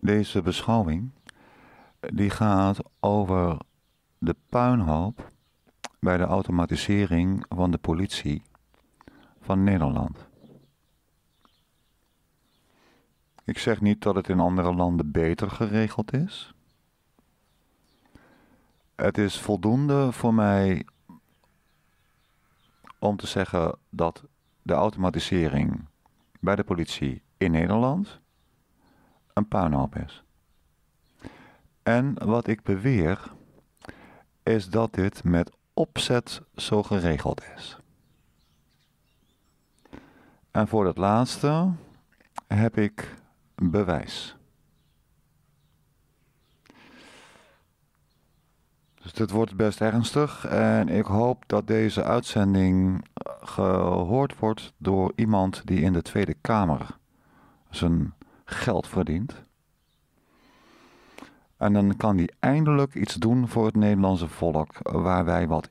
Deze beschouwing die gaat over de puinhoop bij de automatisering van de politie van Nederland. Ik zeg niet dat het in andere landen beter geregeld is. Het is voldoende voor mij om te zeggen dat de automatisering bij de politie in Nederland een puinhoop is. En wat ik beweer is dat dit met opzet zo geregeld is. En voor het laatste heb ik bewijs. Dus dit wordt best ernstig en ik hoop dat deze uitzending gehoord wordt door iemand die in de Tweede Kamer zijn geld verdient. En dan kan die eindelijk iets doen voor het Nederlandse volk waar wij wat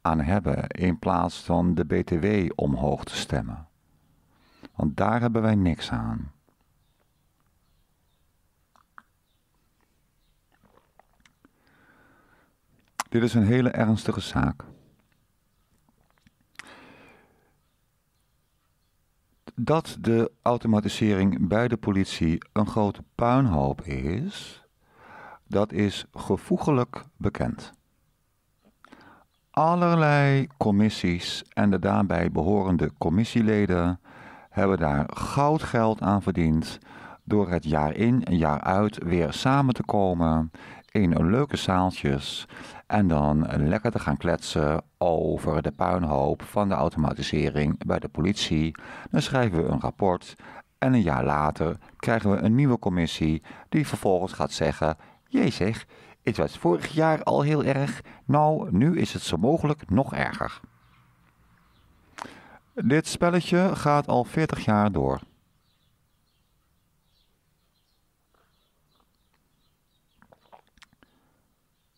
aan hebben, in plaats van de BTW omhoog te stemmen. Want daar hebben wij niks aan. Dit is een hele ernstige zaak. Dat de automatisering bij de politie een grote puinhoop is, dat is gevoegelijk bekend. Allerlei commissies en de daarbij behorende commissieleden hebben daar goudgeld aan verdiend door het jaar in en jaar uit weer samen te komen in leuke zaaltjes en dan lekker te gaan kletsen over de puinhoop van de automatisering bij de politie. Dan schrijven we een rapport en een jaar later krijgen we een nieuwe commissie die vervolgens gaat zeggen: jee zeg, het was vorig jaar al heel erg, nou nu is het zo mogelijk nog erger. Dit spelletje gaat al 40 jaar door.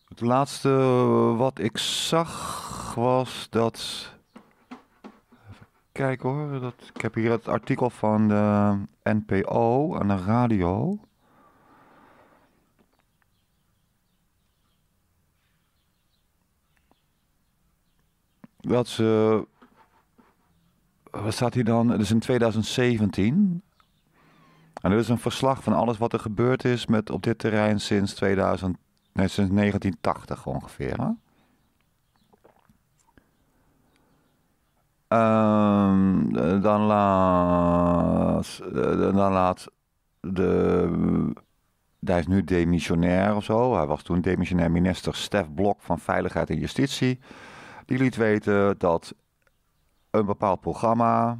Het laatste wat ik zag was dat... Even kijken hoor, ik heb hier het artikel van de NPO aan de radio. Dat ze... Wat staat hier dan? Het is in 2017. En dit is een verslag van alles wat er gebeurd is met op dit terrein sinds 2010. Nee, sinds 1980 ongeveer. Hè? Dan laat de... Hij is nu demissionair of zo. Hij was toen demissionair minister Stef Blok van Veiligheid en Justitie. Die liet weten dat een bepaald programma...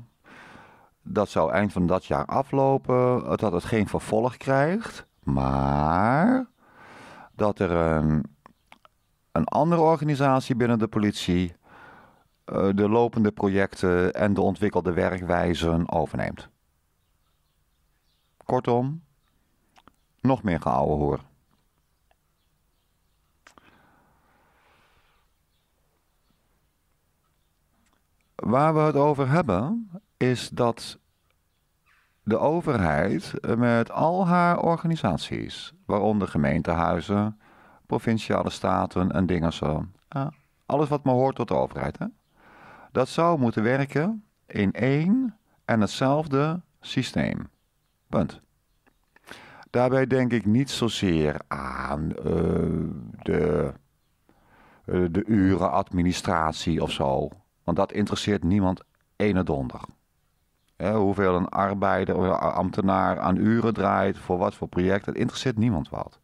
dat zou eind van dat jaar aflopen. Dat het geen vervolg krijgt. Maar... dat er een andere organisatie binnen de politie de lopende projecten en de ontwikkelde werkwijzen overneemt. Kortom, nog meer geouwehoer. Waar we het over hebben is dat de overheid met al haar organisaties, waaronder gemeentehuizen, provinciale staten en dingen zo. Alles wat maar hoort tot de overheid. Hè? Dat zou moeten werken in één en hetzelfde systeem. Punt. Daarbij denk ik niet zozeer aan de urenadministratie of zo. Want dat interesseert niemand ene donder. Hoeveel een arbeider of ambtenaar aan uren draait, voor wat voor project, dat interesseert niemand wat.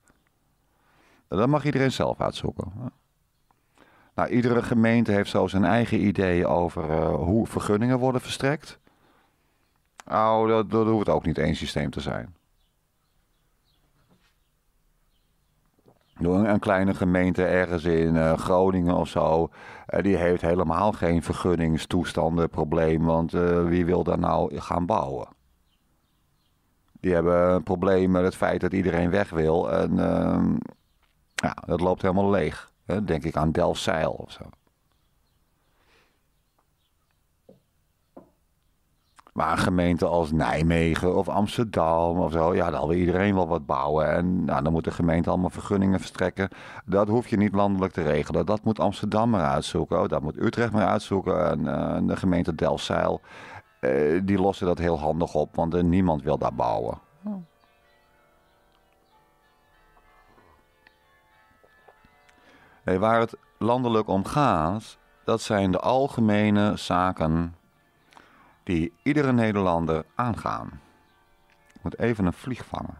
Dat mag iedereen zelf uitzoeken. Nou, iedere gemeente heeft zo zijn eigen idee over hoe vergunningen worden verstrekt. Nou, dat hoeft ook niet één systeem te zijn. Een kleine gemeente ergens in Groningen of zo, die heeft helemaal geen vergunningstoestandenprobleem, want wie wil daar nou gaan bouwen? Die hebben een probleem met het feit dat iedereen weg wil en ja, dat loopt helemaal leeg. Hè? Denk ik aan Delfzijl of zo. Maar gemeenten als Nijmegen of Amsterdam of zo, ja, daar wil iedereen wel wat bouwen. En nou, dan moet de gemeente allemaal vergunningen verstrekken. Dat hoef je niet landelijk te regelen. Dat moet Amsterdam maar uitzoeken. Dat moet Utrecht maar uitzoeken. En de gemeente Delfzijl, die lossen dat heel handig op, want niemand wil daar bouwen. Nee, waar het landelijk om gaat, dat zijn de algemene zaken die iedere Nederlander aangaan. Ik moet even een vlieg vangen.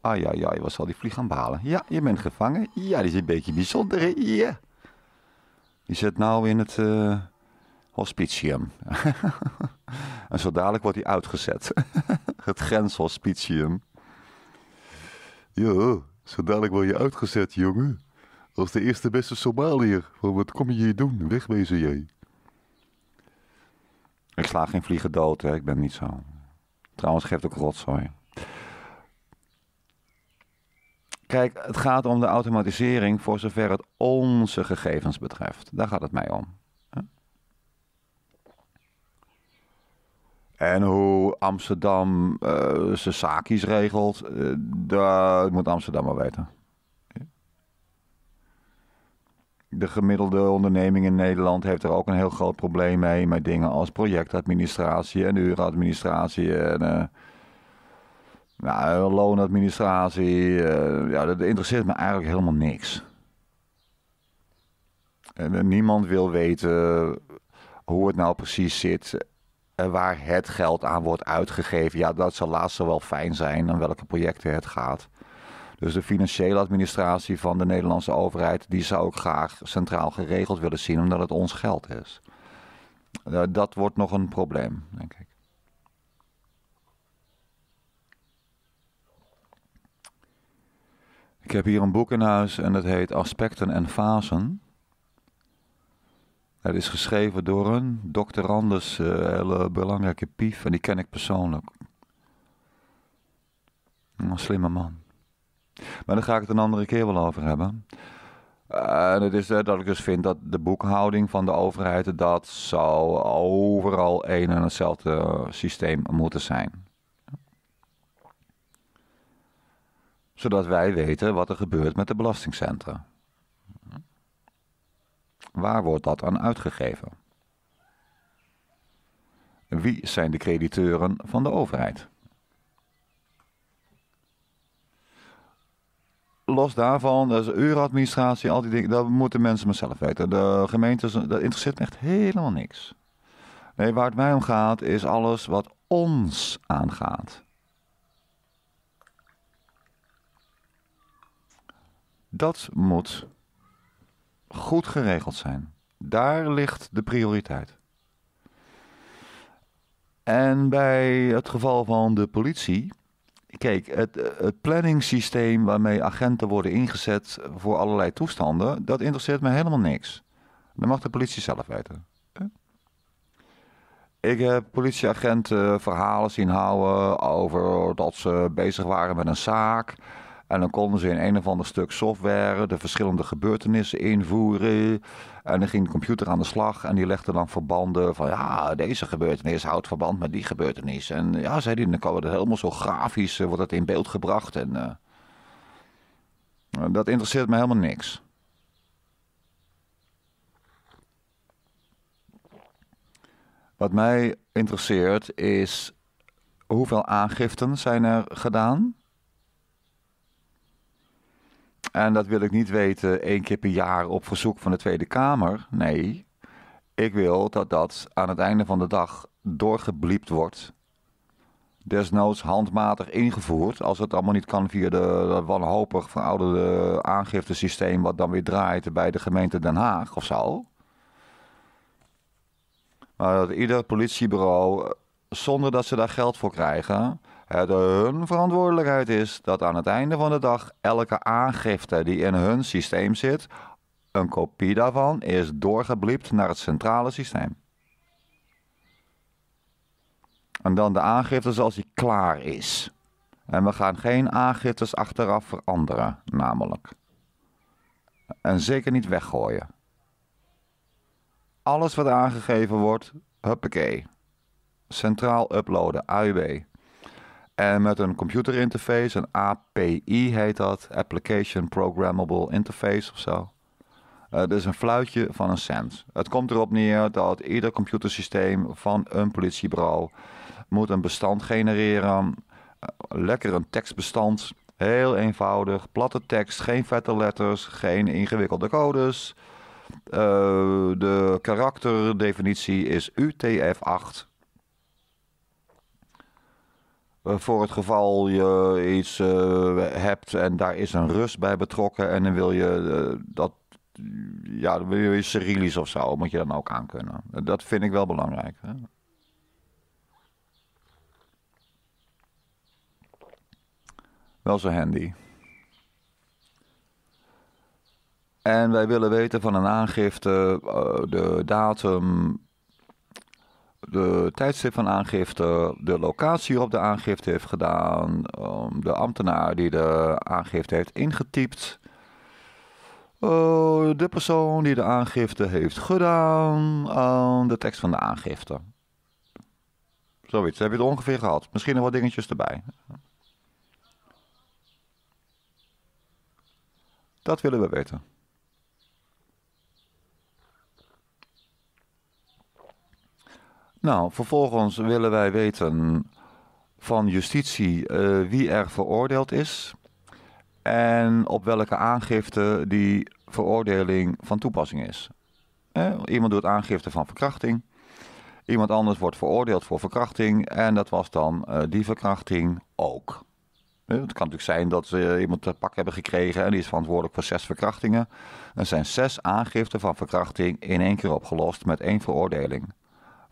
Ai, ai, ai, wat zal die vlieg gaan behalen? Ja, je bent gevangen. Ja, die is een beetje bijzonder. Ja. Yeah. Die zit nou in het hospitium. En zo dadelijk wordt hij uitgezet. Het grenshospitium. Jo, zo dadelijk word je uitgezet, jongen. Als de eerste beste Somaliër. Wat kom je hier doen? Wegwezen jij. Ik sla geen vliegen dood, hè. Ik ben niet zo. Trouwens geeft ook rotzooi. Kijk, het gaat om de automatisering voor zover het onze gegevens betreft. Daar gaat het mij om. En hoe Amsterdam zijn zaakjes regelt, dat moet Amsterdam maar weten. De gemiddelde onderneming in Nederland heeft er ook een heel groot probleem mee, met dingen als projectadministratie en urenadministratie en nou, loonadministratie. Ja, dat interesseert me eigenlijk helemaal niks. En niemand wil weten hoe het nou precies zit en waar het geld aan wordt uitgegeven. Ja, dat zal laatst wel fijn zijn aan welke projecten het gaat. Dus de financiële administratie van de Nederlandse overheid, die zou ik graag centraal geregeld willen zien, omdat het ons geld is. Dat wordt nog een probleem, denk ik. Ik heb hier een boek in huis en dat heet Aspecten en Fasen. Het is geschreven door een doctorandus, een hele belangrijke pief, en die ken ik persoonlijk. Een slimme man. Maar daar ga ik het een andere keer wel over hebben. En het is dat ik dus vind dat de boekhouding van de overheid, dat zou overal één en hetzelfde systeem moeten zijn. Zodat wij weten wat er gebeurt met de belastingcenten. Waar wordt dat aan uitgegeven? Wie zijn de crediteuren van de overheid? Los daarvan, dus urenadministratie, al die dingen, dat moeten mensen maar zelf weten. De gemeentes, dat interesseert me echt helemaal niks. Nee, waar het mij om gaat, is alles wat ons aangaat. Dat moet goed geregeld zijn. Daar ligt de prioriteit. En bij het geval van de politie... Kijk, het planningssysteem waarmee agenten worden ingezet voor allerlei toestanden, dat interesseert me helemaal niks. Dat mag de politie zelf weten. Ik heb politieagenten verhalen zien houden over dat ze bezig waren met een zaak. En dan konden ze in een of ander stuk software de verschillende gebeurtenissen invoeren. En dan ging de computer aan de slag en die legde dan verbanden van... ja, deze gebeurtenis houdt verband met die gebeurtenis. En ja, zei die, dan kan het helemaal zo grafisch, wordt dat in beeld gebracht. En dat interesseert me helemaal niks. Wat mij interesseert is hoeveel aangiften zijn er gedaan... En dat wil ik niet weten 1 keer per jaar op verzoek van de Tweede Kamer. Nee, ik wil dat dat aan het einde van de dag doorgebliept wordt. Desnoods handmatig ingevoerd. Als het allemaal niet kan via de wanhopig verouderde aangiftesysteem... wat dan weer draait bij de gemeente Den Haag of zo. Maar dat ieder politiebureau, zonder dat ze daar geld voor krijgen... Het hun verantwoordelijkheid is dat aan het einde van de dag elke aangifte die in hun systeem zit, een kopie daarvan is doorgebliept naar het centrale systeem. En dan de aangifte zoals die klaar is. En we gaan geen aangiftes achteraf veranderen, namelijk. En zeker niet weggooien. Alles wat aangegeven wordt, Huppakee. Centraal uploaden, AUB. En met een computerinterface, een API heet dat. Application Programmable Interface of zo. Dat is een fluitje van een cent. Het komt erop neer dat ieder computersysteem van een politiebureau moet een bestand genereren. Lekker een tekstbestand. Heel eenvoudig. Platte tekst, geen vette letters, geen ingewikkelde codes. De karakterdefinitie is UTF-8. Voor het geval je iets hebt en daar is een rust bij betrokken en dan wil je dat, ja, dan wil je Cyrillisch of zo, moet je dan ook aan kunnen. Dat vind ik wel belangrijk. Hè? Wel zo handy. En wij willen weten van een aangifte, de datum, de tijdstip van aangifte, de locatie waarop de aangifte heeft gedaan, de ambtenaar die de aangifte heeft ingetypt, de persoon die de aangifte heeft gedaan, de tekst van de aangifte. Zoiets, heb je het ongeveer gehad. Misschien nog wat dingetjes erbij. Dat willen we weten. Nou, vervolgens willen wij weten van justitie wie er veroordeeld is en op welke aangifte die veroordeling van toepassing is. Iemand doet aangifte van verkrachting, iemand anders wordt veroordeeld voor verkrachting en dat was dan die verkrachting ook. Het kan natuurlijk zijn dat ze iemand te pak hebben gekregen en die is verantwoordelijk voor 6 verkrachtingen. Er zijn 6 aangiften van verkrachting in één keer opgelost met 1 veroordeling.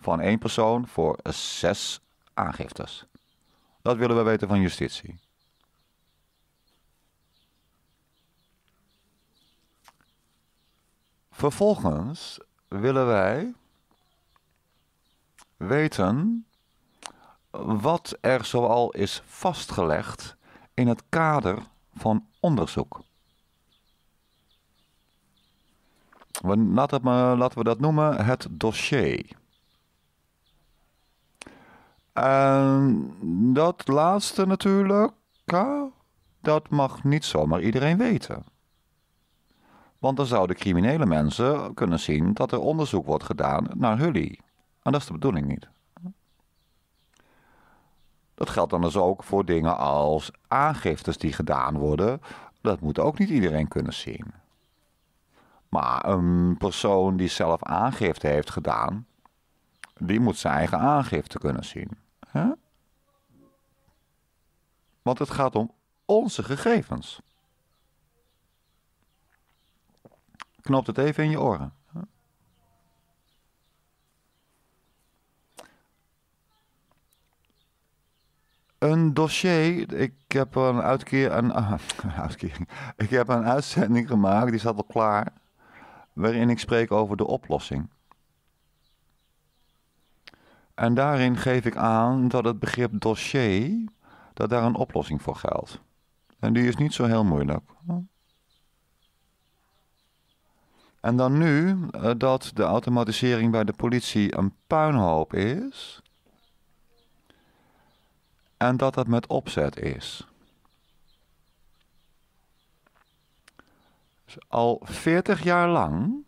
Van 1 persoon voor 6 aangiftes. Dat willen we weten van justitie. Vervolgens willen wij weten wat er zoal is vastgelegd in het kader van onderzoek. Laten we dat noemen het dossier. En dat laatste natuurlijk, dat mag niet zomaar iedereen weten. Want dan zouden criminele mensen kunnen zien dat er onderzoek wordt gedaan naar jullie. En dat is de bedoeling niet. Dat geldt dan dus ook voor dingen als aangiftes die gedaan worden. Dat moet ook niet iedereen kunnen zien. Maar een persoon die zelf aangifte heeft gedaan, die moet zijn eigen aangifte kunnen zien. Huh? Want het gaat om onze gegevens. Knoopt het even in je oren. Huh? Een dossier. Ik heb een uitzending gemaakt, die staat al klaar, waarin ik spreek over de oplossing. En daarin geef ik aan dat het begrip dossier, dat daar een oplossing voor geldt. En die is niet zo heel moeilijk. En dan nu dat de automatisering bij de politie een puinhoop is. En dat dat met opzet is. Dus al 40 jaar lang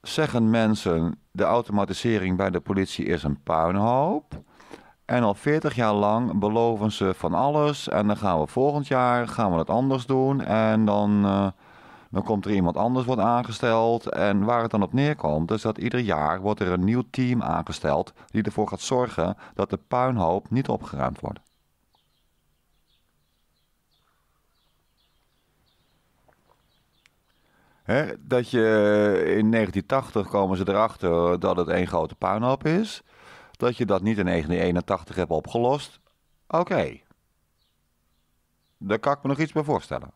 zeggen mensen, de automatisering bij de politie is een puinhoop. En al 40 jaar lang beloven ze van alles. En dan gaan we volgend jaar het anders doen. En dan komt er iemand anders wordt aangesteld. En waar het dan op neerkomt is dat ieder jaar wordt er een nieuw team aangesteld die ervoor gaat zorgen dat de puinhoop niet opgeruimd wordt. He, dat je in 1980 komen ze erachter dat het één grote puinhoop is. Dat je dat niet in 1981 hebt opgelost. Oké. Daar kan ik me nog iets bij voorstellen.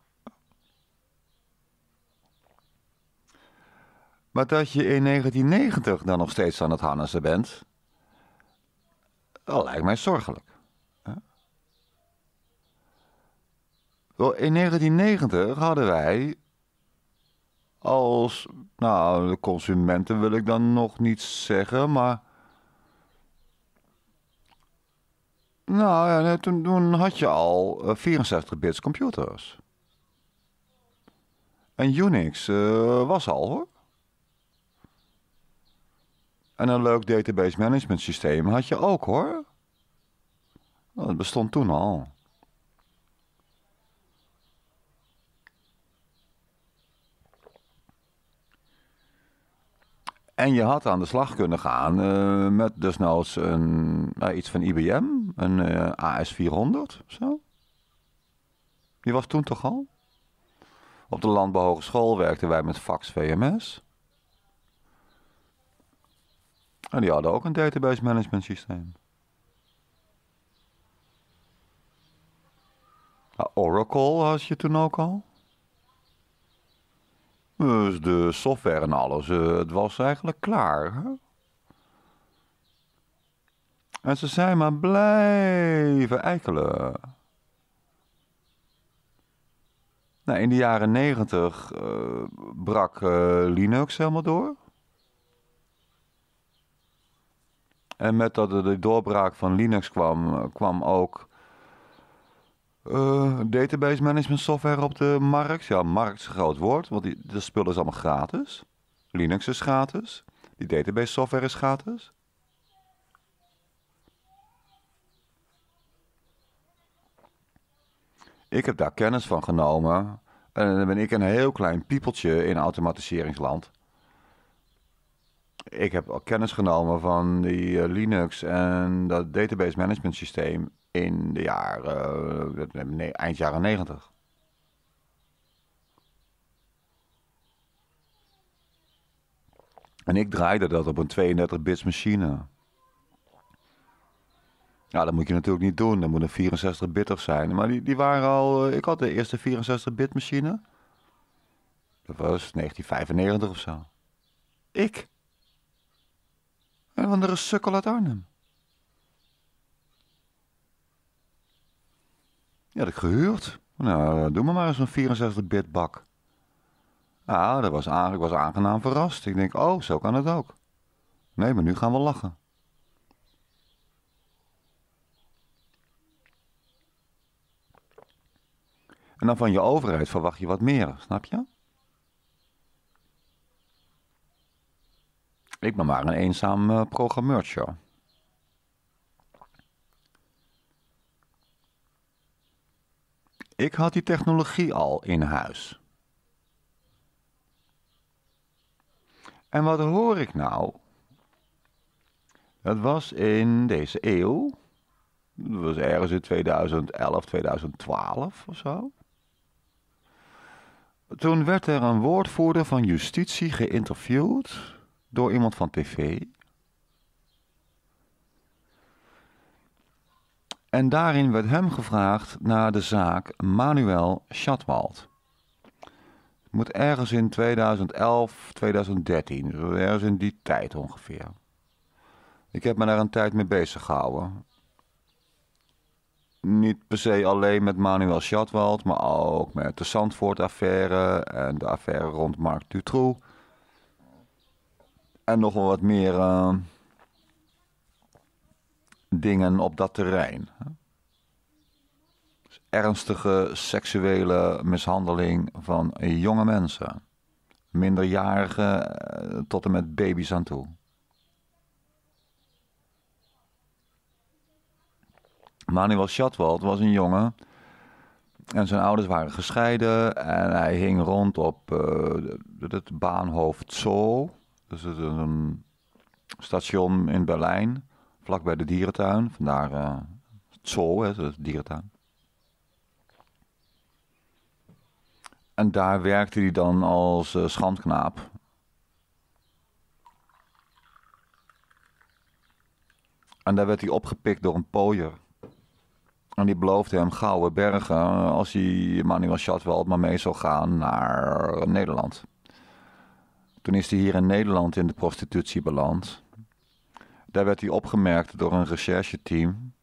Maar dat je in 1990 dan nog steeds aan het hannissen bent, dat lijkt mij zorgelijk. In 1990 hadden wij Als, nou, de consumenten wil ik dan nog niet zeggen, maar... Nou ja, toen had je al 64-bits computers. En Unix was al, hoor. En een leuk database management systeem had je ook, hoor. Dat bestond toen al. En je had aan de slag kunnen gaan met desnoods een, iets van IBM, een AS400 zo. Die was toen toch al? Op de landbouwhogeschool werkten wij met VAX-VMS. En die hadden ook een database management systeem. Oracle had je toen ook al. Dus de software en alles, het was eigenlijk klaar. Hè? En ze zijn maar blijven eikelen. Nou, in de jaren 90 brak Linux helemaal door. En met dat de doorbraak van Linux kwam, kwam ook... database management software op de markt. Ja, markt is een groot woord, want dat spul is allemaal gratis. Linux is gratis. Die database software is gratis. Ik heb daar kennis van genomen. En dan ben ik een heel klein piepeltje in automatiseringsland. Ik heb al kennis genomen van die Linux en dat database management systeem. In de jaren, eind jaren 90. En ik draaide dat op een 32-bits machine. Nou, dat moet je natuurlijk niet doen. Dat moet een 64-bitter zijn. Maar die waren al... Ik had de eerste 64-bit machine. Dat was 1995 of zo. Ik. En van de sukkel uit Arnhem. Ja, dat had ik gehuurd. Nou, doe maar eens een 64-bit bak. Ah, dat was eigenlijk aangenaam verrast. Ik denk, oh, zo kan het ook. Nee, maar nu gaan we lachen. En dan van je overheid verwacht je wat meer, snap je? Ik ben maar een eenzaam programmeurtje. Ik had die technologie al in huis. En wat hoor ik nou? Dat was in deze eeuw. Dat was ergens in 2011, 2012 of zo. Toen werd er een woordvoerder van justitie geïnterviewd door iemand van tv. En daarin werd hem gevraagd naar de zaak Manuel Schadwald. Het moet ergens in 2011, 2013, ergens in die tijd ongeveer. Ik heb me daar een tijd mee bezig gehouden. Niet per se alleen met Manuel Schadwald, maar ook met de Zandvoort-affaire en de affaire rond Marc Dutroux. En nog wel wat meer... dingen op dat terrein. Dus ernstige seksuele mishandeling van jonge mensen. Minderjarigen tot en met baby's aan toe. Manuel Schadwald was een jongen. En zijn ouders waren gescheiden. En hij hing rond op het Bahnhof Zoo. Dus het is een station in Berlijn. Vlak bij de dierentuin, vandaar het zoo, hè, de dierentuin. En daar werkte hij dan als schandknaap. En daar werd hij opgepikt door een pooier. En die beloofde hem gouden bergen als hij Manuel Schadwald maar mee zou gaan naar Nederland. Toen is hij hier in Nederland in de prostitutie beland. Daar werd hij opgemerkt door een rechercheteam.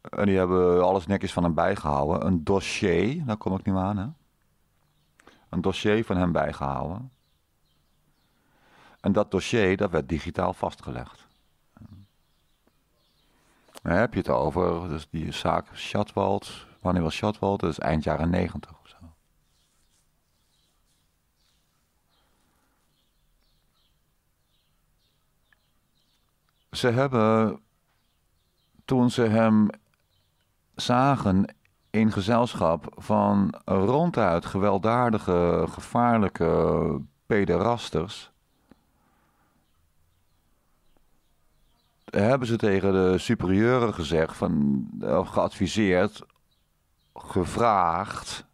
En die hebben alles netjes van hem bijgehouden. Een dossier, daar kom ik nu aan. Hè? een dossier van hem bijgehouden. En dat dossier, dat werd digitaal vastgelegd. Daar heb je het over, dus die zaak Schadwald, Manuel Schadwald, dat is eind jaren 90 of zo. Ze hebben, toen ze hem zagen in gezelschap van ronduit gewelddadige, gevaarlijke pederasters, hebben ze tegen de superieuren gezegd, geadviseerd, gevraagd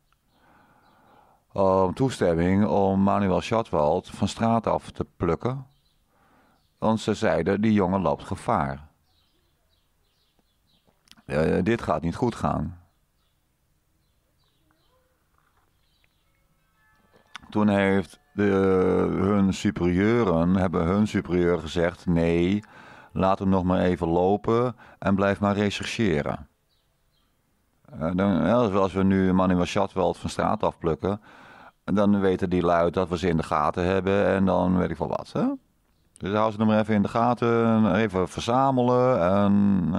om toestemming om Manuel Schadwald van straat af te plukken. Want ze zeiden, die jongen loopt gevaar. Dit gaat niet goed gaan. Toen heeft hun superieur gezegd, nee, laat hem nog maar even lopen en blijf maar rechercheren. Als we nu Manuel Schadwald van straat afplukken, dan weten die lui dat we ze in de gaten hebben en dan weet ik wel wat. Hè? Dus hou ze nog maar even in de gaten, even verzamelen en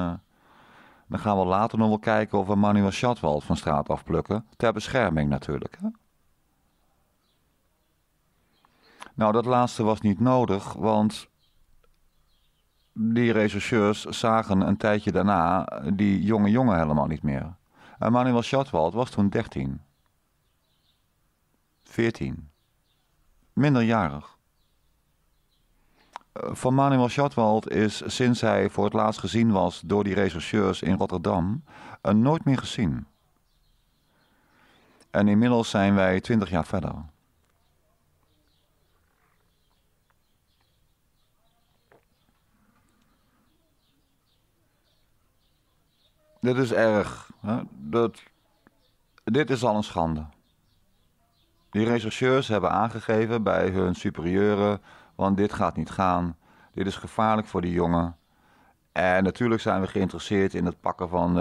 dan gaan we later nog wel kijken of we Manuel Schadwald van straat afplukken. Ter bescherming natuurlijk. Hè? Nou, dat laatste was niet nodig, want die rechercheurs zagen een tijdje daarna die jonge jongen helemaal niet meer. En Manuel Schadwald was toen 13. 14. Minderjarig. Van Manuel Schadwald is, sinds hij voor het laatst gezien was door die rechercheurs in Rotterdam, nooit meer gezien. En inmiddels zijn wij 20 jaar verder. Dit is erg. Hè? Dit is al een schande. Die rechercheurs hebben aangegeven bij hun superieuren, want dit gaat niet gaan. Dit is gevaarlijk voor die jongen. En natuurlijk zijn we geïnteresseerd in het pakken van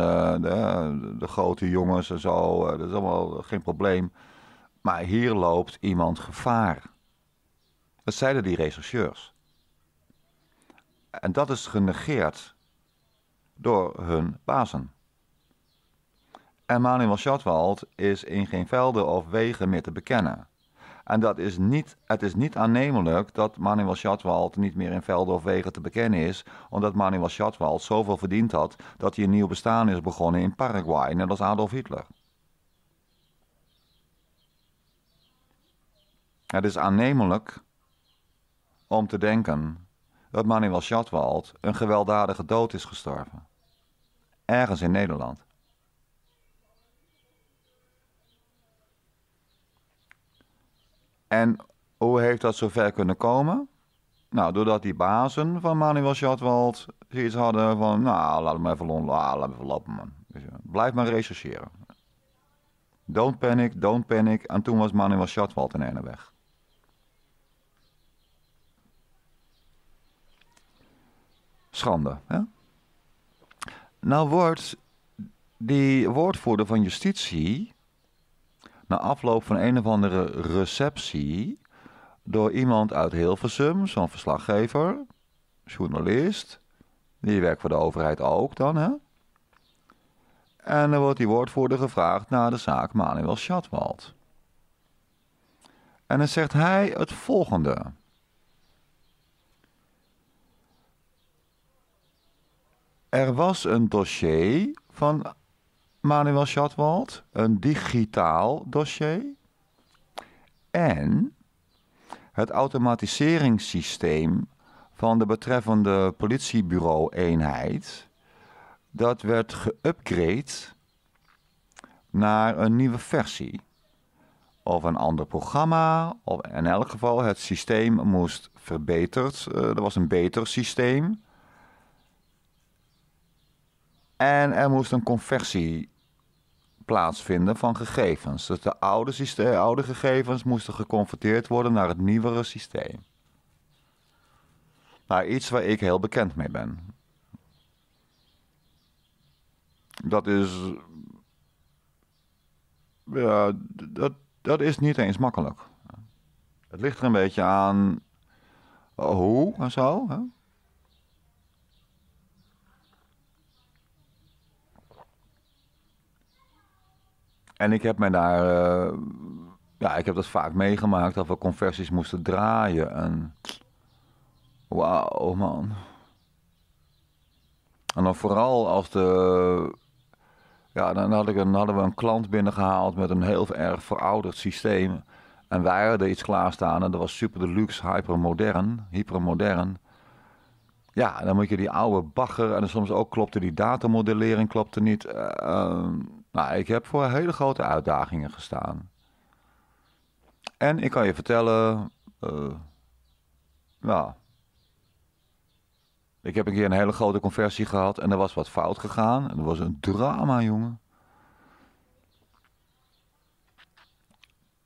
de grote jongens en zo. Dat is allemaal geen probleem. Maar hier loopt iemand gevaar. Dat zeiden die rechercheurs. En dat is genegeerd door hun bazen. En Manuel Schadwald is in geen velden of wegen meer te bekennen. En dat is niet, het is niet aannemelijk dat Manuel Schadwald niet meer in velden of wegen te bekennen is, omdat Manuel Schadwald zoveel verdiend had dat hij een nieuw bestaan is begonnen in Paraguay, net als Adolf Hitler. Het is aannemelijk om te denken dat Manuel Schadwald een gewelddadige dood is gestorven. Ergens in Nederland. En hoe heeft dat zover kunnen komen? Nou, doordat die bazen van Manuel Schadwald zoiets hadden van, nou, laat hem even lopen, man. Dus blijf maar rechercheren. Don't panic, don't panic. En toen was Manuel Schadwald in ene weg. Schande, hè? Nou wordt die woordvoerder van justitie na afloop van een of andere receptie door iemand uit Hilversum, zo'n verslaggever, journalist, die werkt voor de overheid ook dan, hè? En dan wordt die woordvoerder gevraagd naar de zaak Manuel Schadwald. En dan zegt hij het volgende. Er was een dossier van Manuel Schadwald, een digitaal dossier. En het automatiseringssysteem van de betreffende politiebureau-eenheid, dat werd geüpgrade naar een nieuwe versie. Of een ander programma, of in elk geval het systeem moest verbeterd. Er was een beter systeem. En er moest een conversie plaatsvinden van gegevens. Dus de oude gegevens moesten geconverteerd worden naar het nieuwere systeem. Nou, iets waar ik heel bekend mee ben. Dat is... Ja, dat Dat is niet eens makkelijk. Het ligt er een beetje aan hoe en zo. Hè? En ik heb mij daar, ik heb dat vaak meegemaakt dat we conversies moesten draaien. En wauw, man. En dan vooral als de, ja, dan hadden we een klant binnengehaald met een heel erg verouderd systeem. En wij hadden iets klaarstaan en dat was super deluxe, hypermodern. Ja, en dan moet je die oude bagger, en soms ook klopte die datamodellering, klopte niet. Ik heb voor hele grote uitdagingen gestaan. En ik kan je vertellen, ik heb een keer een hele grote conversie gehad en er was wat fout gegaan. En er was een drama, jongen.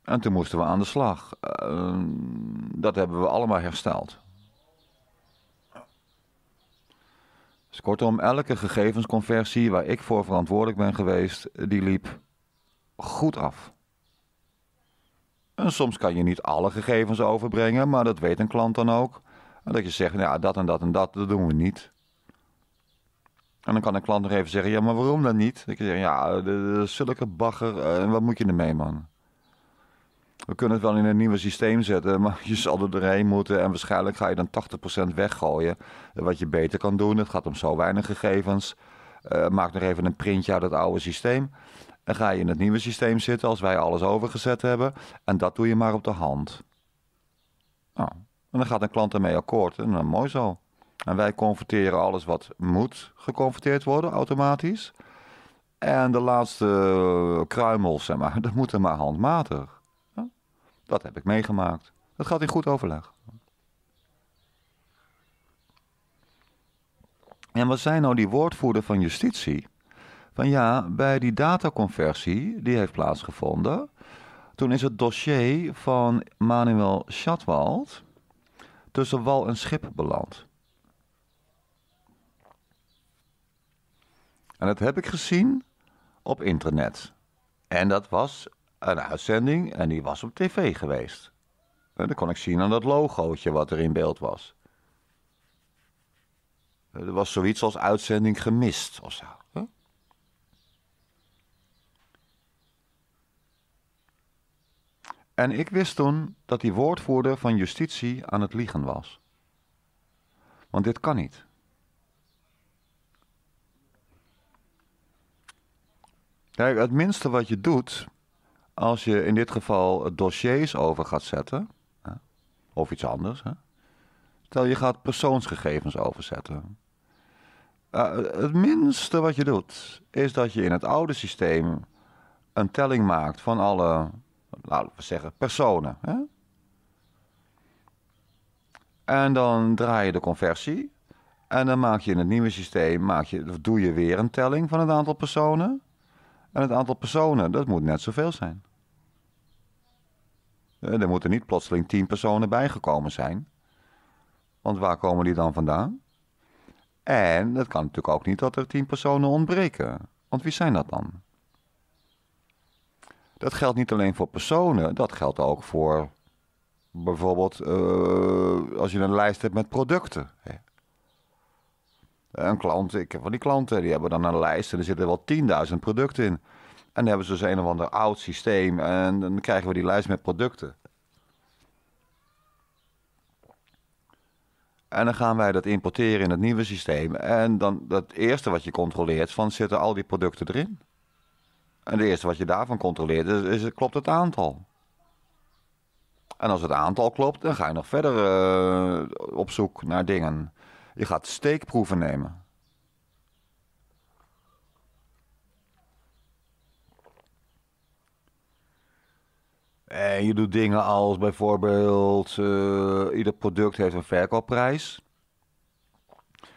En toen moesten we aan de slag. Dat hebben we allemaal hersteld. Dus kortom, elke gegevensconversie waar ik voor verantwoordelijk ben geweest, die liep goed af. En soms kan je niet alle gegevens overbrengen, maar dat weet een klant dan ook. En dat je zegt, ja, dat en dat en dat, dat doen we niet. En dan kan een klant nog even zeggen, ja, maar waarom dan niet? Ik zeg, ja, zulke bagger, wat moet je ermee, man? We kunnen het wel in een nieuw systeem zetten, maar je zal er doorheen moeten. En waarschijnlijk ga je dan 80% weggooien. Wat je beter kan doen, het gaat om zo weinig gegevens. Maak nog even een printje uit het oude systeem. En ga je in het nieuwe systeem zitten als wij alles overgezet hebben. En dat doe je maar op de hand. Nou, en dan gaat een klant ermee akkoord. En dan mooi zo. En wij converteren alles wat moet geconverteerd worden automatisch. En de laatste kruimels, zeg maar, dat moet er maar handmatig. Dat heb ik meegemaakt. Dat gaat in goed overleg. En wat zei nou die woordvoerder van justitie? Van ja, bij die dataconversie die heeft plaatsgevonden, toen is het dossier van Manuel Schadwald tussen wal en schip beland. En dat heb ik gezien op internet. En dat was een uitzending en die was op tv geweest. En dat kon ik zien aan dat logootje wat er in beeld was. Er was zoiets als uitzending gemist of zo. Huh? En ik wist toen dat die woordvoerder van justitie aan het liegen was. Want dit kan niet. Kijk, het minste wat je doet, als je in dit geval dossiers over gaat zetten, of iets anders, stel je gaat persoonsgegevens overzetten. Het minste wat je doet, is dat je in het oude systeem een telling maakt van alle, laten we zeggen, personen. En dan draai je de conversie en dan maak je in het nieuwe systeem, doe je weer een telling van het aantal personen. En het aantal personen, dat moet net zoveel zijn. Er moeten niet plotseling 10 personen bijgekomen zijn. Want waar komen die dan vandaan? En het kan natuurlijk ook niet dat er 10 personen ontbreken. Want wie zijn dat dan? Dat geldt niet alleen voor personen. Dat geldt ook voor bijvoorbeeld als je een lijst hebt met producten. Een klant, ik heb van die klanten, die hebben dan een lijst en er zitten wel 10.000 producten in. En dan hebben ze dus een of ander oud systeem en dan krijgen we die lijst met producten. En dan gaan wij dat importeren in het nieuwe systeem. En dan dat eerste wat je controleert, van zitten al die producten erin? En het eerste wat je daarvan controleert, is klopt het aantal? En als het aantal klopt, dan ga je nog verder op zoek naar dingen. Je gaat steekproeven nemen. En je doet dingen als bijvoorbeeld ieder product heeft een verkoopprijs.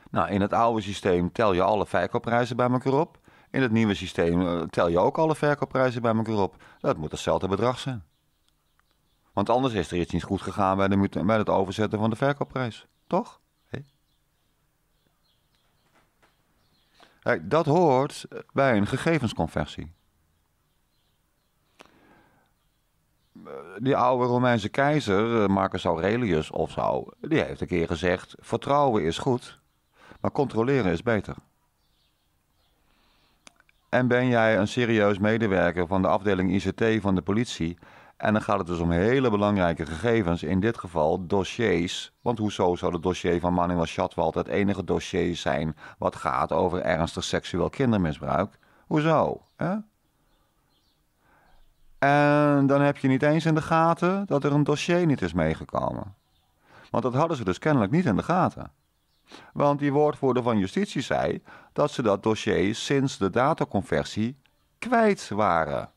Nou, in het oude systeem tel je alle verkoopprijzen bij elkaar op. In het nieuwe systeem tel je ook alle verkoopprijzen bij elkaar op. Dat moet hetzelfde bedrag zijn. Want anders is er iets niet goed gegaan bij het overzetten van de verkoopprijs. Toch? Kijk, dat hoort bij een gegevensconversie. die oude Romeinse keizer, Marcus Aurelius of zo, die heeft een keer gezegd, vertrouwen is goed, maar controleren is beter. En ben jij een serieus medewerker van de afdeling ICT van de politie, en dan gaat het dus om hele belangrijke gegevens, in dit geval dossiers, want hoezo zou het dossier van Manuel Schadwald het enige dossier zijn wat gaat over ernstig seksueel kindermisbruik? Hoezo, hè? En dan heb je niet eens in de gaten dat er een dossier niet is meegekomen. Want dat hadden ze dus kennelijk niet in de gaten. Want die woordvoerder van justitie zei dat ze dat dossier sinds de dataconversie kwijt waren.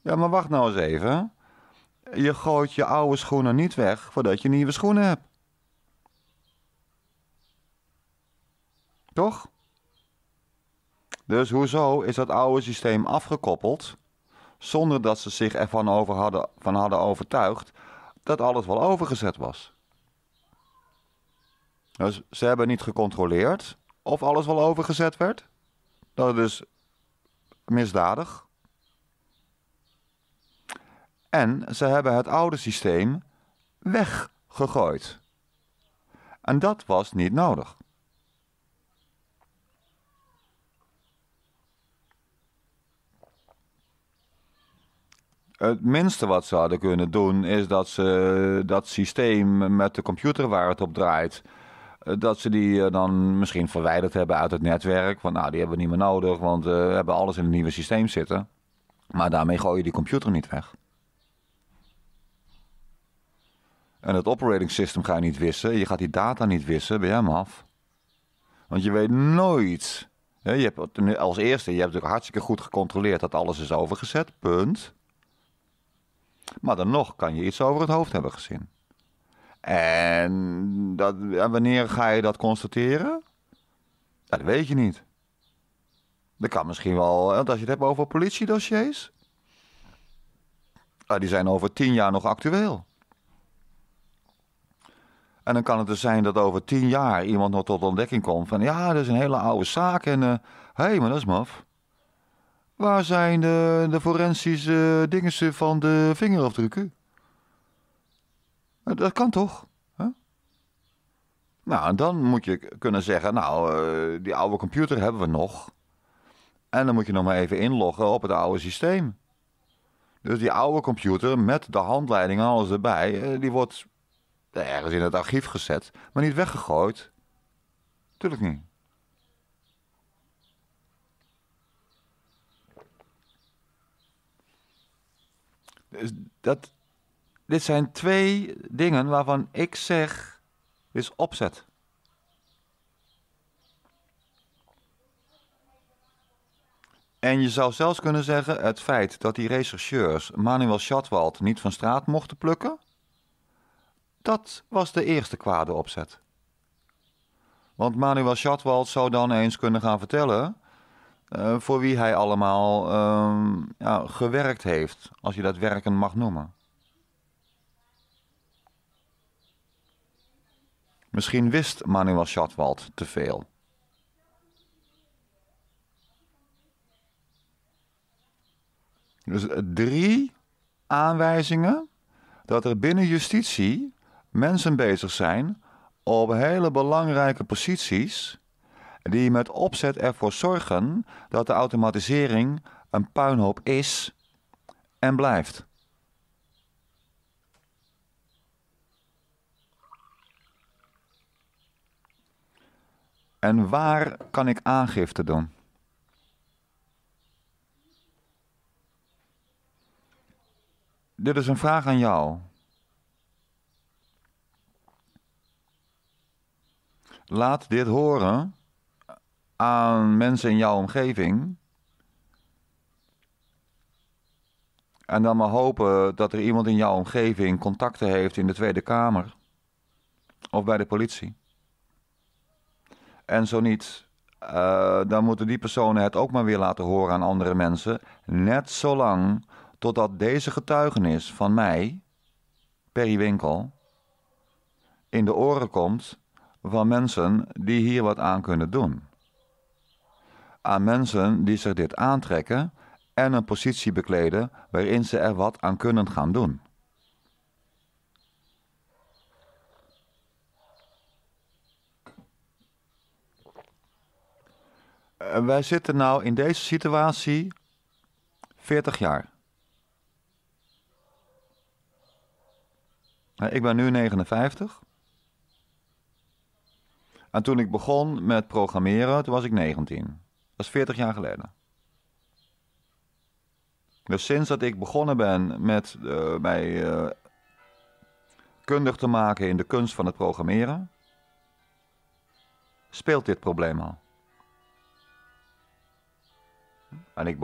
Ja, maar wacht nou eens even. Je gooit je oude schoenen niet weg voordat je nieuwe schoenen hebt. Toch? Dus hoezo is dat oude systeem afgekoppeld, zonder dat ze zich ervan hadden overtuigd dat alles wel overgezet was? Dus ze hebben niet gecontroleerd of alles wel overgezet werd. Dat is misdadig. En ze hebben het oude systeem weggegooid. En dat was niet nodig. Het minste wat ze hadden kunnen doen is dat ze dat systeem met de computer waar het op draait, dat ze die dan misschien verwijderd hebben uit het netwerk. Want nou, die hebben we niet meer nodig, want we hebben alles in het nieuwe systeem zitten. Maar daarmee gooi je die computer niet weg. En het operating system ga je niet wissen. Je gaat die data niet wissen, ben jij hem af. Want je weet nooit. Je hebt als eerste, je hebt natuurlijk hartstikke goed gecontroleerd dat alles is overgezet, punt. Maar dan nog kan je iets over het hoofd hebben gezien. En wanneer ga je dat constateren? Dat weet je niet. Dat kan misschien wel, want als je het hebt over politiedossiers, die zijn over 10 jaar nog actueel. En dan kan het dus zijn dat over 10 jaar iemand nog tot ontdekking komt van, ja, dat is een hele oude zaak en, hé, maar dat is maf. Waar zijn de forensische dingen van de vingerafdrukken? Dat kan toch? Hè? Nou, en dan moet je kunnen zeggen, nou, die oude computer hebben we nog. En dan moet je nog maar even inloggen op het oude systeem. Dus die oude computer met de handleiding en alles erbij, die wordt ergens in het archief gezet, maar niet weggegooid. Tuurlijk niet. Dit zijn 2 dingen waarvan ik zeg, dit is opzet. En je zou zelfs kunnen zeggen, het feit dat die rechercheurs Manuel Schadwald niet van straat mochten plukken, dat was de eerste kwade opzet. Want Manuel Schadwald zou dan eens kunnen gaan vertellen voor wie hij allemaal gewerkt heeft, als je dat werken mag noemen. Misschien wist Manuel Schadwald te veel. Dus 3 aanwijzingen dat er binnen justitie mensen bezig zijn op hele belangrijke posities die met opzet ervoor zorgen dat de automatisering een puinhoop is en blijft. En waar kan ik aangifte doen? Dit is een vraag aan jou. Laat dit horen aan mensen in jouw omgeving. En dan maar hopen dat er iemand in jouw omgeving contacten heeft in de Tweede Kamer. Of bij de politie. En zo niet, dan moeten die personen het ook maar weer laten horen aan andere mensen. Net zolang totdat deze getuigenis van mij, Perry Winkel, in de oren komt van mensen die hier wat aan kunnen doen. Aan mensen die zich dit aantrekken en een positie bekleden waarin ze er wat aan kunnen gaan doen. Wij zitten nou in deze situatie 40 jaar. Ik ben nu 59. En toen ik begon met programmeren, toen was ik 19. Dat is 40 jaar geleden. Dus sinds dat ik begonnen ben met mij kundig te maken in de kunst van het programmeren, speelt dit probleem al. En ik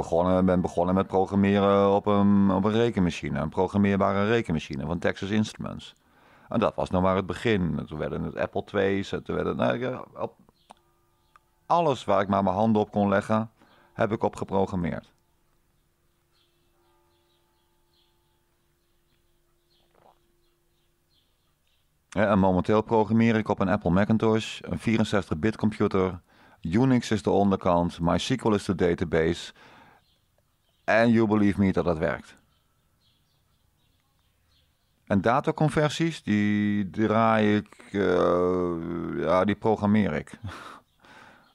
ben begonnen met programmeren op een rekenmachine, een programmeerbare rekenmachine van Texas Instruments. En dat was nog maar het begin. Toen werden het Apple II's, toen werden, alles waar ik maar mijn handen op kon leggen, heb ik op geprogrammeerd. En momenteel programmeer ik op een Apple Macintosh, een 64-bit computer. Unix is de onderkant, MySQL is de database. En you believe me dat dat werkt. En dataconversies, die draai ik, die programmeer ik.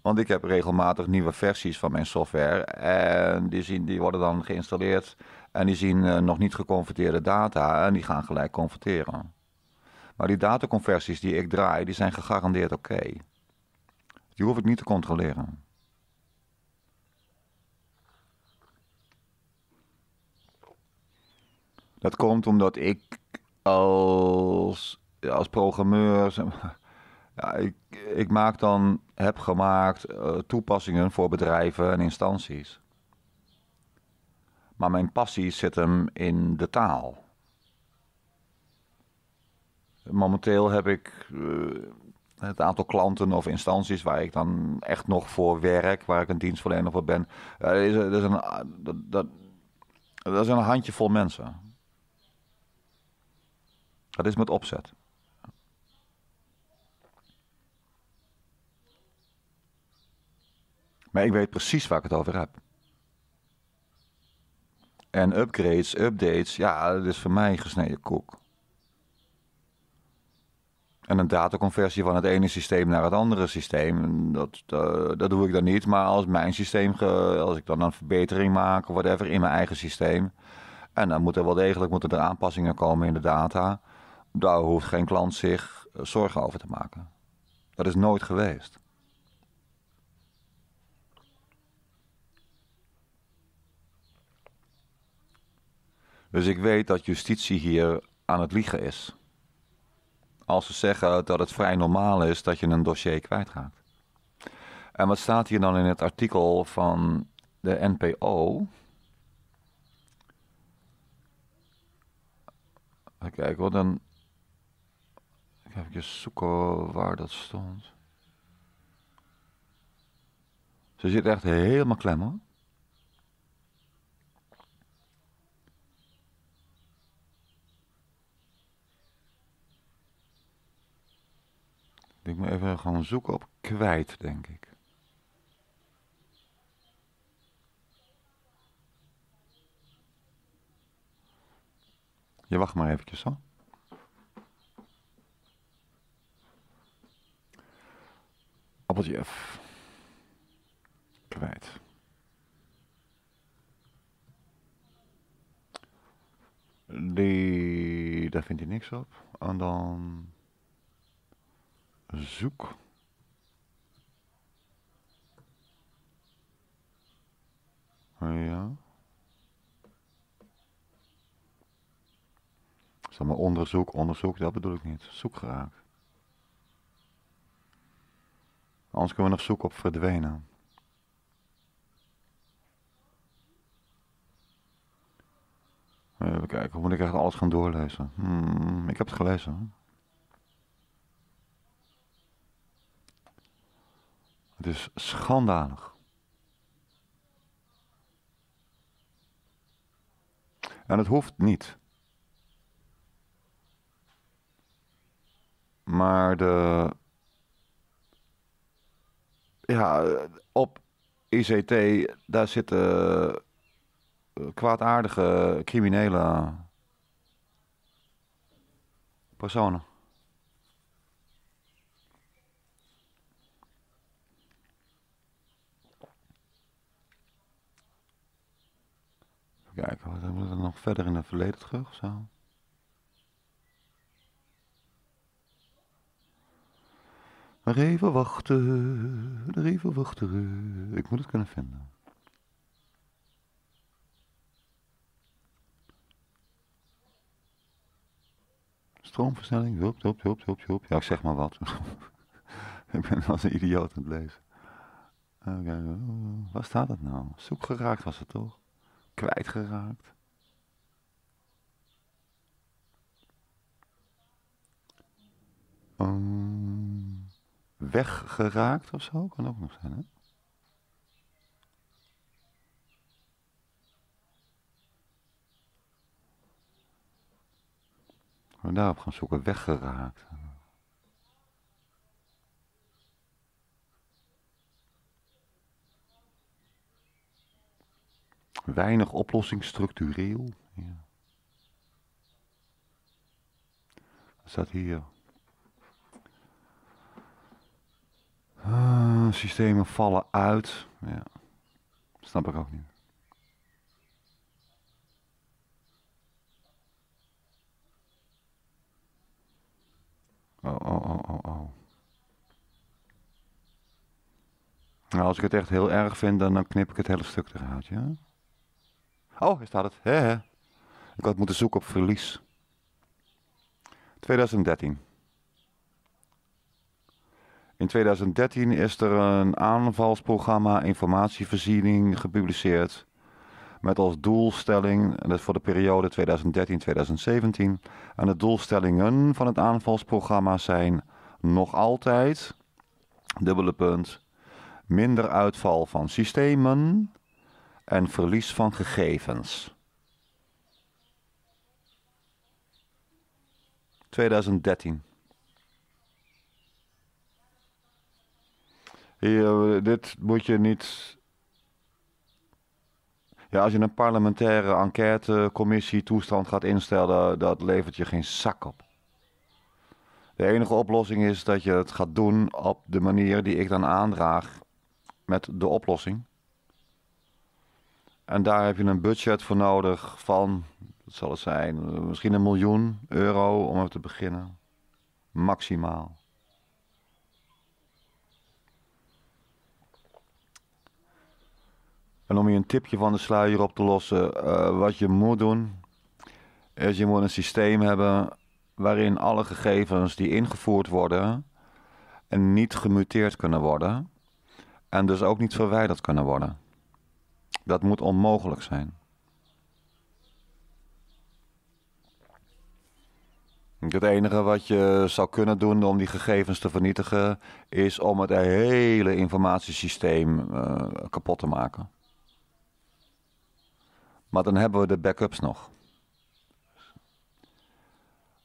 Want ik heb regelmatig nieuwe versies van mijn software. En die worden dan geïnstalleerd. En die zien nog niet geconverteerde data. En die gaan gelijk converteren. Maar die dataconversies die ik draai, die zijn gegarandeerd oké. Die hoef ik niet te controleren. Dat komt omdat ik als programmeur, heb gemaakt toepassingen voor bedrijven en instanties. Maar mijn passie zit hem in de taal. Momenteel heb ik het aantal klanten of instanties waar ik dan echt nog voor werk, waar ik een dienstverlener voor ben. Dat is een handjevol mensen. Dat is met opzet. Maar ik weet precies waar ik het over heb. En upgrades, updates, ja, dat is voor mij gesneden koek. En een dataconversie van het ene systeem naar het andere systeem, dat doe ik dan niet. Maar als mijn systeem, als ik dan een verbetering maak of whatever in mijn eigen systeem, en dan moeten er aanpassingen komen in de data, daar hoeft geen klant zich zorgen over te maken. Dat is nooit geweest. Dus ik weet dat justitie hier aan het liegen is. Als ze zeggen dat het vrij normaal is dat je een dossier kwijtraakt. En wat staat hier dan in het artikel van de NPO? Even kijken, wat dan. Even zoeken waar dat stond. Ze zit echt helemaal klem, hoor. Ik moet even gaan zoeken op kwijt, denk ik. Je wacht maar eventjes, hoor. Appeltje F. Kwijt. Daar vindt hij niks op. En dan zoek. Ja. Zeg maar onderzoek, dat bedoel ik niet. Zoek geraakt. Anders kunnen we nog zoeken op verdwenen. Even kijken, hoe moet ik echt alles gaan doorlezen? Ik heb het gelezen, hoor. Het is schandalig. En het hoeft niet. Maar op ICT, daar zitten kwaadaardige, criminele personen. Even kijken, wat hebben we er nog verder in het verleden terug? Zo. Even wachten, ik moet het kunnen vinden. Stroomversnelling, hup. Ja, ik zeg maar wat. Ik ben als een idioot aan het lezen. Okay. Waar staat het nou? Zoekgeraakt was het toch? Kwijtgeraakt. Weggeraakt of zo? Kan ook nog zijn, hè? Gaan we daarop gaan zoeken. Weggeraakt. Weinig oplossing structureel. Ja. Wat staat hier? Systemen vallen uit. Ja. Snap ik ook niet. Oh. Nou, als ik het echt heel erg vind, dan knip ik het hele stuk eruit, ja? Oh, hier staat het. He. Ik had moeten zoeken op verlies. 2013. In 2013 is er een aanvalsprogramma informatievoorziening gepubliceerd met als doelstelling, en dat is voor de periode 2013-2017, en de doelstellingen van het aanvalsprogramma zijn nog altijd, dubbele punt, minder uitval van systemen en verlies van gegevens. 2013. Hier, dit moet je niet... Ja, als je een parlementaire enquêtecommissie toestand gaat instellen, dat levert je geen zak op. De enige oplossing is dat je het gaat doen op de manier die ik dan aandraag met de oplossing. En daar heb je een budget voor nodig van, wat zal het zijn, misschien €1 miljoen om er te beginnen. Maximaal. En om je een tipje van de sluier op te lossen, wat je moet doen, is je moet een systeem hebben waarin alle gegevens die ingevoerd worden en niet gemuteerd kunnen worden en dus ook niet verwijderd kunnen worden. Dat moet onmogelijk zijn. Het enige wat je zou kunnen doen om die gegevens te vernietigen is om het hele informatiesysteem kapot te maken. Maar dan hebben we de backups nog.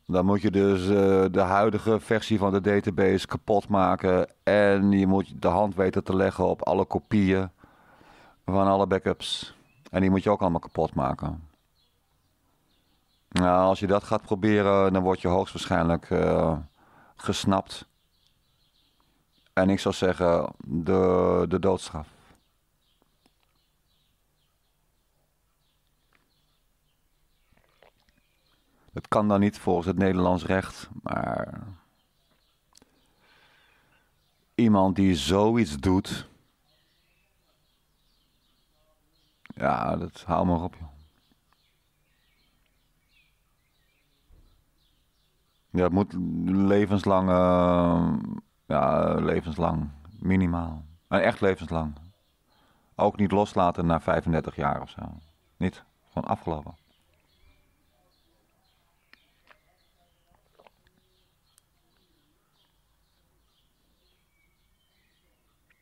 Dan moet je dus de huidige versie van de database kapot maken. En je moet de hand weten te leggen op alle kopieën van alle backups. En die moet je ook allemaal kapot maken. Nou, als je dat gaat proberen, dan word je hoogstwaarschijnlijk gesnapt. En ik zou zeggen, de doodstraf. Het kan dan niet volgens het Nederlands recht, maar iemand die zoiets doet, ja, dat hou maar op, joh. Ja, het moet levenslang, ja, levenslang, minimaal. En echt levenslang. Ook niet loslaten na 35 jaar of zo. Niet, gewoon afgelopen.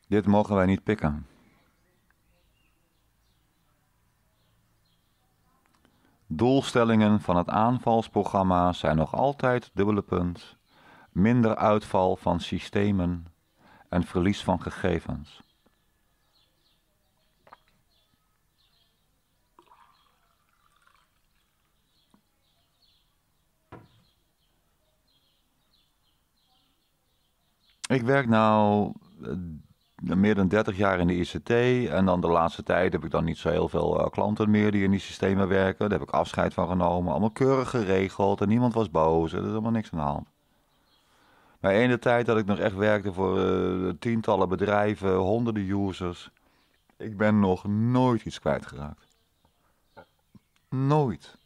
Dit mogen wij niet pikken. Doelstellingen van het aanvalsprogramma zijn nog altijd, dubbele punt, minder uitval van systemen en verlies van gegevens. Ik werk nu meer dan 30 jaar in de ICT. En dan de laatste tijd heb ik dan niet zo heel veel klanten meer die in die systemen werken. Daar heb ik afscheid van genomen. Allemaal keurig geregeld en niemand was boos. Er is allemaal niks aan de hand. Maar in de tijd dat ik nog echt werkte voor tientallen bedrijven, honderden users. Ik ben nog nooit iets kwijtgeraakt. Nooit.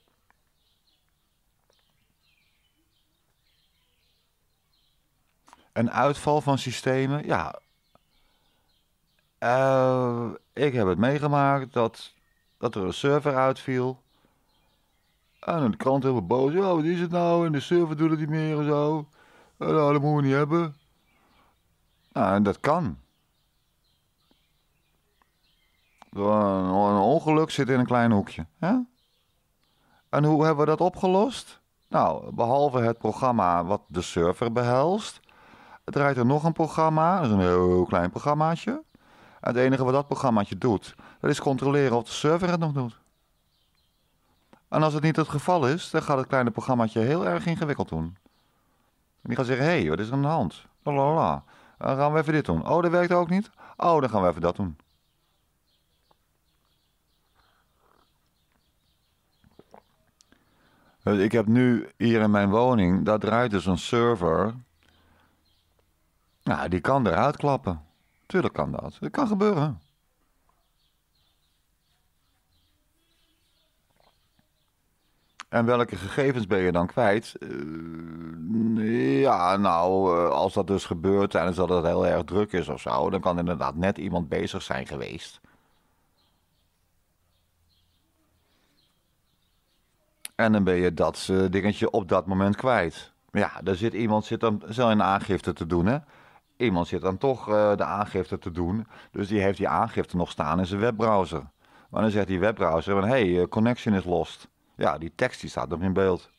Een uitval van systemen, ja. Ik heb het meegemaakt dat er een server uitviel. En de klant helemaal boos. Ja, wat is het nou? En de server doet het niet meer en zo. Nou, dat moeten we niet hebben. Nou, en dat kan. Een ongeluk zit in een klein hoekje. Hè? En hoe hebben we dat opgelost? Nou, behalve het programma wat de server behelst, draait er nog een programma. Dat is een heel klein programmaatje. En het enige wat dat programmaatje doet, dat is controleren of de server het nog doet. En als het niet het geval is, dan gaat het kleine programmaatje heel erg ingewikkeld doen. En die gaat zeggen, hé, wat is er aan de hand? Lalala. Dan gaan we even dit doen. Oh, dat werkt ook niet? Oh, dan gaan we even dat doen. Ik heb nu hier in mijn woning, daar draait dus een server. Nou, die kan eruit klappen. Tuurlijk kan dat. Dat kan gebeuren. En welke gegevens ben je dan kwijt? Ja, nou, als dat dus gebeurt en dat het heel erg druk is of zo, dan kan inderdaad net iemand bezig zijn geweest. En dan ben je dat dingetje op dat moment kwijt. Ja, er zit iemand zo een aangifte te doen, hè. Iemand zit dan toch de aangifte te doen. Dus die heeft die aangifte nog staan in zijn webbrowser. Maar dan zegt die webbrowser van, hey, connection is lost. Ja, die tekst die staat nog in beeld.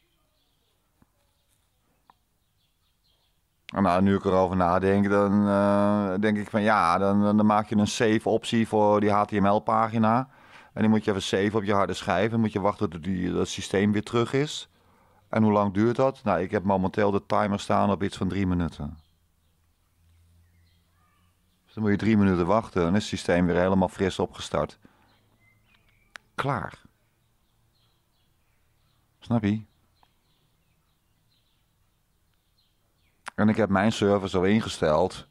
En nou, nu ik erover nadenk, dan denk ik van ja, dan maak je een save optie voor die HTML-pagina. En die moet je even save op je harde schijf. En moet je wachten tot dat systeem weer terug is. En hoe lang duurt dat? Nou, ik heb momenteel de timer staan op iets van 3 minuten. Dus dan moet je 3 minuten wachten en is het systeem weer helemaal fris opgestart. Klaar. Snap je? En ik heb mijn server zo ingesteld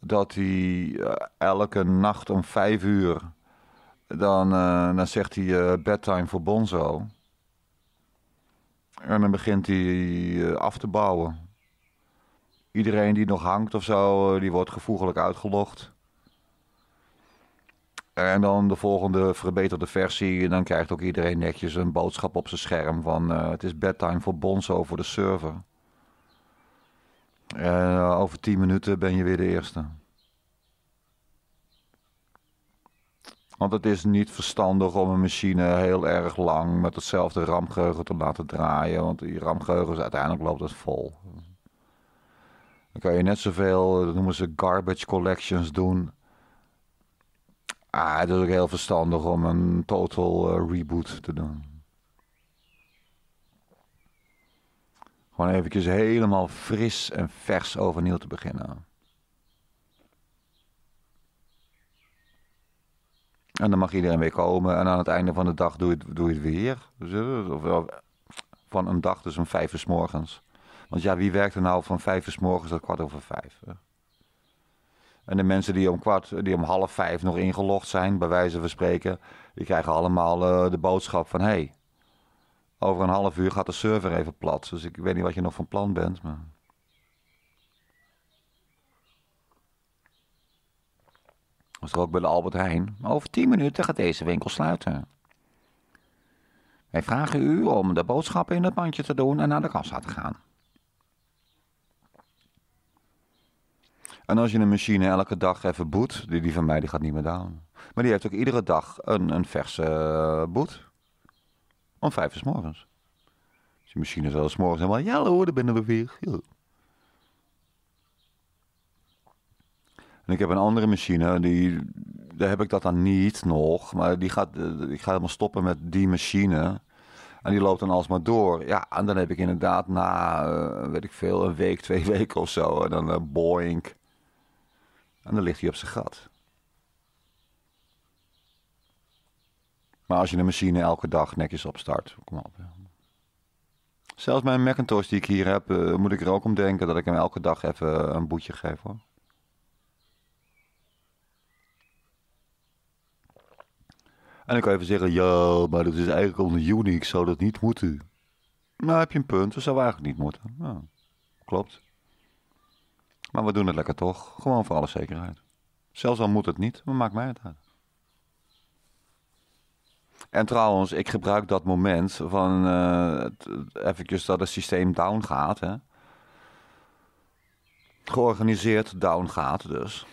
dat hij elke nacht om 5 uur, dan zegt hij bedtime voor Bonzo. En dan begint hij af te bouwen. Iedereen die nog hangt of zo, die wordt gevoegelijk uitgelogd. En dan de volgende verbeterde versie. En dan krijgt ook iedereen netjes een boodschap op zijn scherm van het is bedtime voor Bonzo voor de server. Over 10 minuten ben je weer de eerste. Want het is niet verstandig om een machine heel erg lang met hetzelfde RAM-geheugen te laten draaien. Want die RAM-geheugen, uiteindelijk loopt het vol. Dan kan je net zoveel, dat noemen ze garbage collections, doen. Ah, het is ook heel verstandig om een total reboot te doen. Gewoon eventjes helemaal fris en vers overnieuw te beginnen. En dan mag iedereen weer komen en aan het einde van de dag doe je het weer. Van een dag, dus om 5 uur 's morgens. Want ja, wie werkt er nou van 5 uur 's morgens tot 5:15? Hè? En de mensen die om 4:30 nog ingelogd zijn, bij wijze van spreken, die krijgen allemaal de boodschap van, hey, over een half uur gaat de server even plat. Dus ik weet niet wat je nog van plan bent. Maar... was er ook bij de Albert Heijn. Over 10 minuten gaat deze winkel sluiten. Wij vragen u om de boodschappen in het mandje te doen en naar de kassa te gaan. En als je een machine elke dag even boet, die van mij die gaat niet meer down. Maar die heeft ook iedere dag een verse boet. Om 5 uur 's morgens. Dus die machine zal 's morgens helemaal, ja hoor, daar binnen we weer. Ja. En ik heb een andere machine, daar heb ik dat dan niet nog. Maar ik ga helemaal stoppen met die machine. En die loopt dan alsmaar door. Ja, en dan heb ik inderdaad na, weet ik veel, 1 week, 2 weken of zo. En dan boink. En dan ligt hij op zijn gat. Maar als je de machine elke dag netjes opstart, kom op. Zelfs mijn Macintosh die ik hier heb, moet ik er ook om denken dat ik hem elke dag even een boetje geef, hoor. En ik kan even zeggen, ja, maar dat is eigenlijk onder Unix, zou dat niet moeten. Nou, heb je een punt, dat zou eigenlijk niet moeten. Nou, klopt. Maar we doen het lekker toch, gewoon voor alle zekerheid. Zelfs al moet het niet, maar maakt mij het uit. En trouwens, ik gebruik dat moment van eventjes dat het systeem down gaat. Hè. Georganiseerd down gaat dus.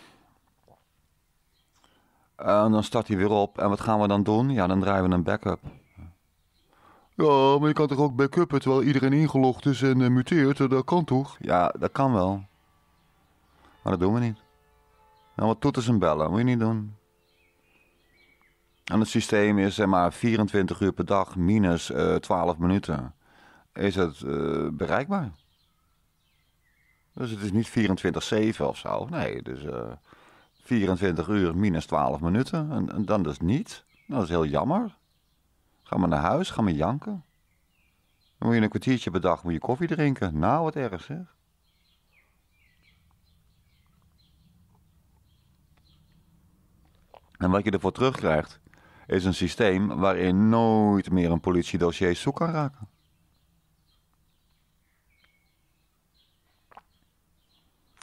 En dan start hij weer op. En wat gaan we dan doen? Ja, dan draaien we een backup. Ja, maar je kan toch ook backuppen terwijl iedereen ingelogd is en muteert? Dat kan toch? Ja, dat kan wel. Maar dat doen we niet. Nou, wat toeters en bellen, moet je niet doen. En het systeem is zeg maar 24 uur per dag minus 12 minuten. Is het bereikbaar? Dus het is niet 24/7 of zo. Nee, dus 24 uur minus 12 minuten. En dan dus niet. Dat is heel jammer. Ga maar naar huis, ga maar janken. Dan moet je een kwartiertje per dag moet je koffie drinken. Nou, wat erg zeg. En wat je ervoor terugkrijgt, is een systeem waarin nooit meer een politiedossier zoek kan raken.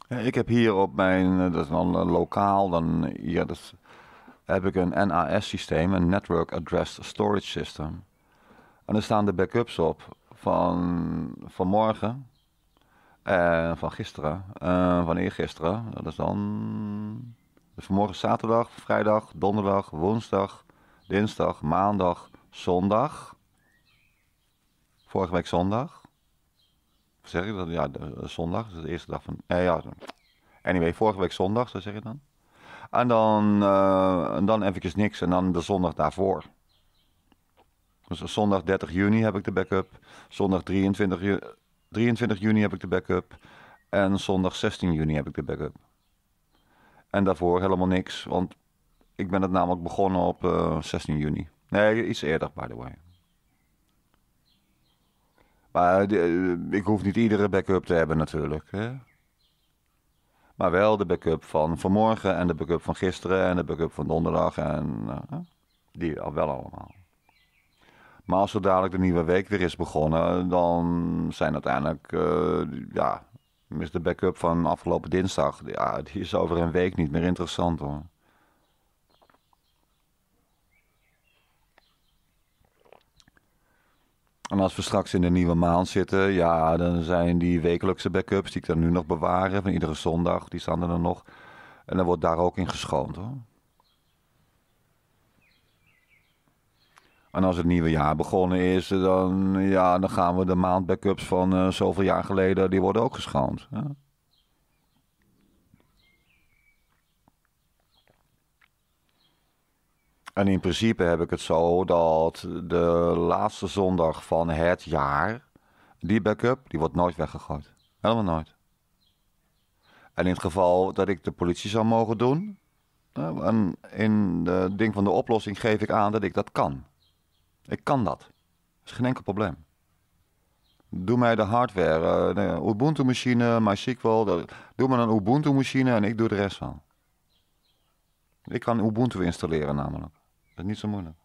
Ik heb hier op mijn, dat is dan lokaal, dan ja, dat heb ik een NAS-systeem, een Network Addressed Storage System. En er staan de backups op van vanmorgen, van gisteren, van eergisteren. Dat is dan... Dus vanmorgen zaterdag, vrijdag, donderdag, woensdag, dinsdag, maandag, zondag. Vorige week zondag. Of zeg ik dat? Ja, zondag. Dat is de eerste dag van... ja. Anyway, vorige week zondag, zo zeg je dan. En dan eventjes niks en dan de zondag daarvoor. Dus zondag 30 juni heb ik de backup. Zondag 23 juni heb ik de backup. En zondag 16 juni heb ik de backup. En daarvoor helemaal niks, want ik ben het namelijk begonnen op 16 juni. Nee, iets eerder, by the way. Maar ik hoef niet iedere backup te hebben natuurlijk. Hè? Maar wel de backup van vanmorgen en de backup van gisteren en de backup van donderdag. En die al wel allemaal. Maar als zo dadelijk de nieuwe week weer is begonnen, dan zijn uiteindelijk... ja. Is de backup van afgelopen dinsdag, ja, die is over een week niet meer interessant, hoor. En als we straks in de nieuwe maand zitten, ja, dan zijn die wekelijkse backups die ik dan nu nog bewaren, van iedere zondag, die staan er dan nog. En dan wordt daar ook in geschoond, hoor. En als het nieuwe jaar begonnen is, dan, ja, dan gaan we de maandbackups van zoveel jaar geleden, die worden ook geschoond. Hè? En in principe heb ik het zo dat de laatste zondag van het jaar, die backup, die wordt nooit weggegooid. Helemaal nooit. En in het geval dat ik de politie zou mogen doen, en in het ding van de oplossing geef ik aan dat ik dat kan. Ik kan dat. Dat is geen enkel probleem. Doe mij de hardware. De Ubuntu-machine, MySQL. Doe me een Ubuntu-machine en ik doe de rest van. Ik kan Ubuntu installeren namelijk. Dat is niet zo moeilijk.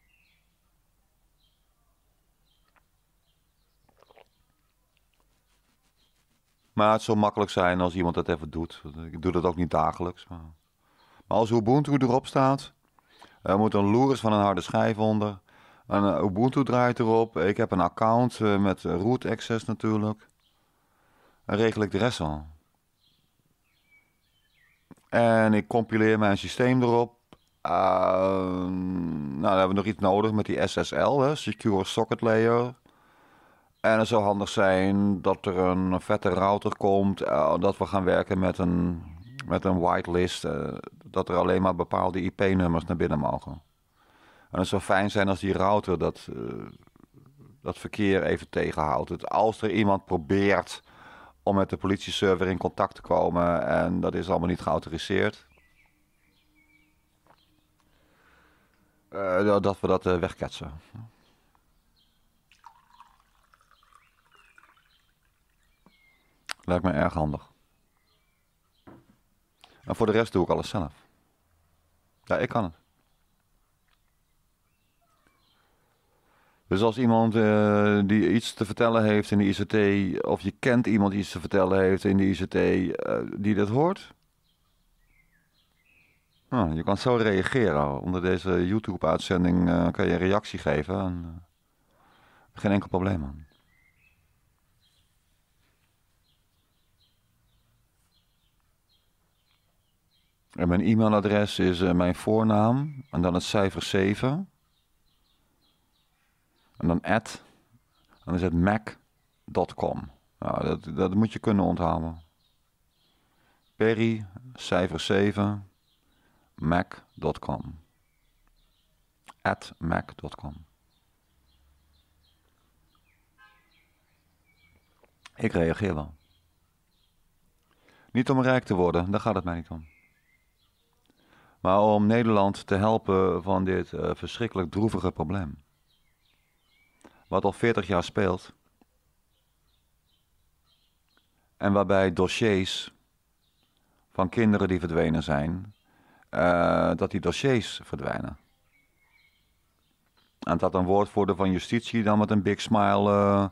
Maar het zou makkelijk zijn als iemand dat even doet. Ik doe dat ook niet dagelijks. Maar als Ubuntu erop staat, er moet een loeres van een harde schijf onder... En Ubuntu draait erop. Ik heb een account met root access natuurlijk. En regel ik de rest al. En ik compileer mijn systeem erop. Nou, dan hebben we nog iets nodig met die SSL, hè, Secure Socket Layer. En het zou handig zijn dat er een vette router komt. Dat we gaan werken met een whitelist. Dat er alleen maar bepaalde IP-nummers naar binnen mogen. En het zou fijn zijn als die router dat verkeer even tegenhoudt. Dat als er iemand probeert om met de politie-server in contact te komen en dat is allemaal niet geautoriseerd, dat we dat wegketsen. Lijkt me erg handig. En voor de rest doe ik alles zelf. Ja, ik kan het. Dus als iemand die iets te vertellen heeft in de ICT, of je kent iemand die iets te vertellen heeft in de ICT, die dat hoort. Nou, je kan zo reageren. Onder deze YouTube-uitzending kan je een reactie geven. En, geen enkel probleem aan. En mijn e-mailadres is mijn voornaam en dan het cijfer 7. En dan @ en dan is het mac.com. Nou, dat moet je kunnen onthouden. Perry, cijfer 7, mac.com. @mac.com. Ik reageer wel. Niet om rijk te worden, daar gaat het mij niet om. Maar om Nederland te helpen van dit verschrikkelijk droevige probleem. Wat al 40 jaar speelt. En waarbij dossiers van kinderen die verdwenen zijn, dat die dossiers verdwijnen. En dat een woordvoerder van justitie dan met een big smile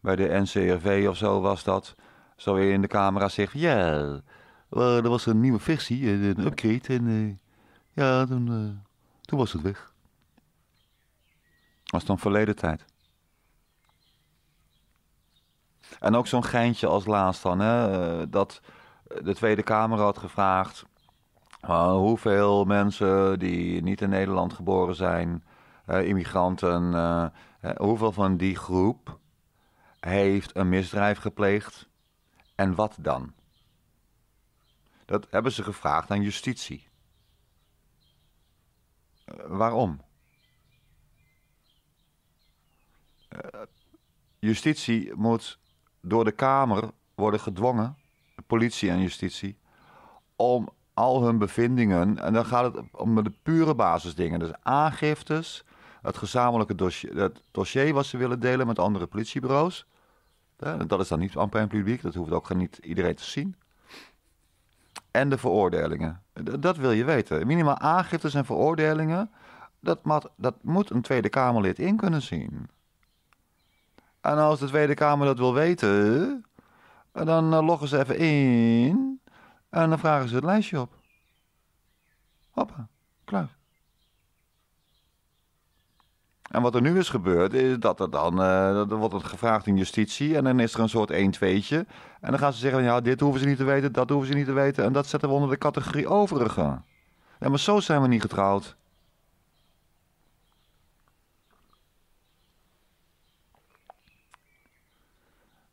bij de NCRV of zo was dat. Zo weer in de camera zegt, ja, er was een nieuwe versie, een upgrade en ja, toen was het weg. Was dan verleden tijd. En ook zo'n geintje als laatst dan, hè, dat de Tweede Kamer had gevraagd hoeveel mensen die niet in Nederland geboren zijn, immigranten, hoeveel van die groep heeft een misdrijf gepleegd en wat dan? Dat hebben ze gevraagd aan justitie. Waarom? Justitie moet door de Kamer worden gedwongen, politie en justitie, om al hun bevindingen, en dan gaat het om de pure basisdingen, dus aangiftes, het gezamenlijke dossier, het dossier wat ze willen delen met andere politiebureaus. Dat is dan niet amper publiek, dat hoeft ook niet iedereen te zien. En de veroordelingen, dat wil je weten. Minimaal aangiftes en veroordelingen, dat moet een Tweede Kamerlid in kunnen zien. En als de Tweede Kamer dat wil weten, dan loggen ze even in en dan vragen ze het lijstje op. Hoppa, klaar. En wat er nu is gebeurd, is dat er dan wordt het gevraagd in justitie en dan is er een soort 1-2'tje. En dan gaan ze zeggen, ja, dit hoeven ze niet te weten, dat hoeven ze niet te weten en dat zetten we onder de categorie overige. Ja, maar zo zijn we niet getrouwd.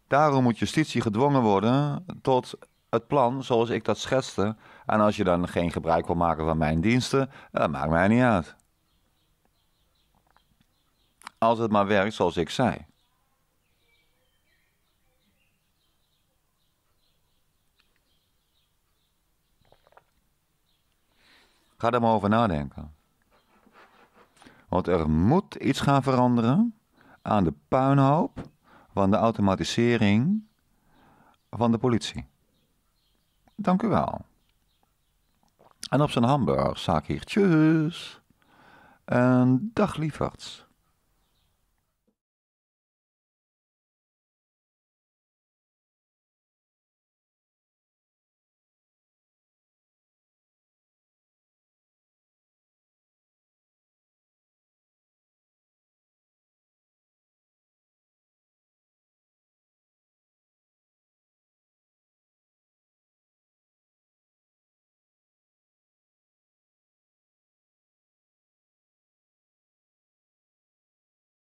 Daarom moet justitie gedwongen worden tot het plan zoals ik dat schetste. En als je dan geen gebruik wil maken van mijn diensten, dat maakt mij niet uit. Als het maar werkt zoals ik zei. Ga er maar over nadenken. Want er moet iets gaan veranderen aan de puinhoop van de automatisering van de politie. Dank u wel. En op zijn hamburgerzaak hier. Tjus. En dag lieverds.